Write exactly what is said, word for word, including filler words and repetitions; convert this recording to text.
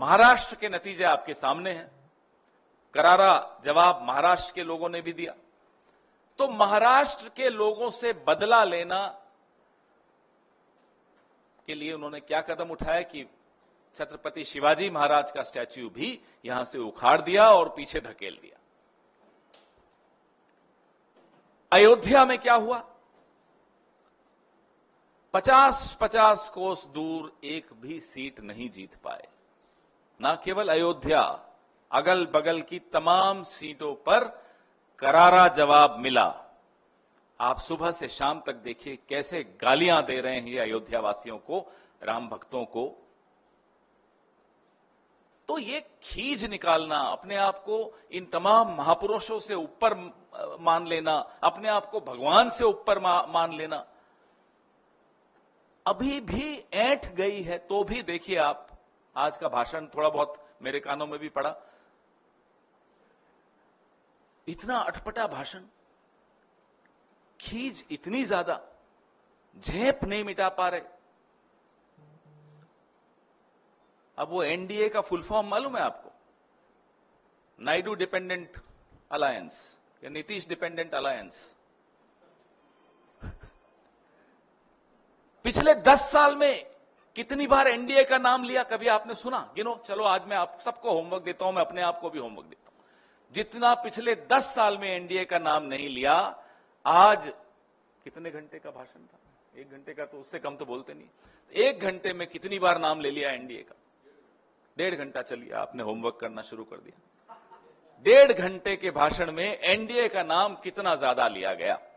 महाराष्ट्र के नतीजे आपके सामने हैं। करारा जवाब महाराष्ट्र के लोगों ने भी दिया। तो महाराष्ट्र के लोगों से बदला लेना के लिए उन्होंने क्या कदम उठाया कि छत्रपति शिवाजी महाराज का स्टैच्यू भी यहां से उखाड़ दिया और पीछे धकेल दिया। अयोध्या में क्या हुआ? पचास पचास कोस दूर एक भी सीट नहीं जीत पाए। ना केवल अयोध्या, अगल बगल की तमाम सीटों पर करारा जवाब मिला। आप सुबह से शाम तक देखिए कैसे गालियां दे रहे हैं ये अयोध्या वासियों को, राम भक्तों को। तो ये खीज निकालना, अपने आप को इन तमाम महापुरुषों से ऊपर मान लेना, अपने आप को भगवान से ऊपर मान लेना, अभी भी ऐंठ गई है। तो भी देखिए आप, आज का भाषण थोड़ा बहुत मेरे कानों में भी पड़ा, इतना अटपटा भाषण, खीज इतनी ज्यादा, झेप नहीं मिटा पा रहे। अब वो एनडीए का फुल फॉर्म मालूम है आपको? नायडू डिपेंडेंट अलायंस या नीतीश डिपेंडेंट अलायंस। पिछले दस साल में कितनी बार एनडीए का नाम लिया, कभी आपने सुना? गिनो। चलो आज मैं आप सबको होमवर्क देता हूं, मैं अपने आप को भी होमवर्क देता हूं। जितना पिछले दस साल में एनडीए का नाम नहीं लिया, आज कितने घंटे का भाषण था? एक घंटे का, तो उससे कम तो बोलते नहीं। एक घंटे में कितनी बार नाम ले लिया एनडीए का? डेढ़ घंटा। चलिए आपने होमवर्क करना शुरू कर दिया। डेढ़ घंटे के भाषण में एनडीए का नाम कितना ज्यादा लिया गया।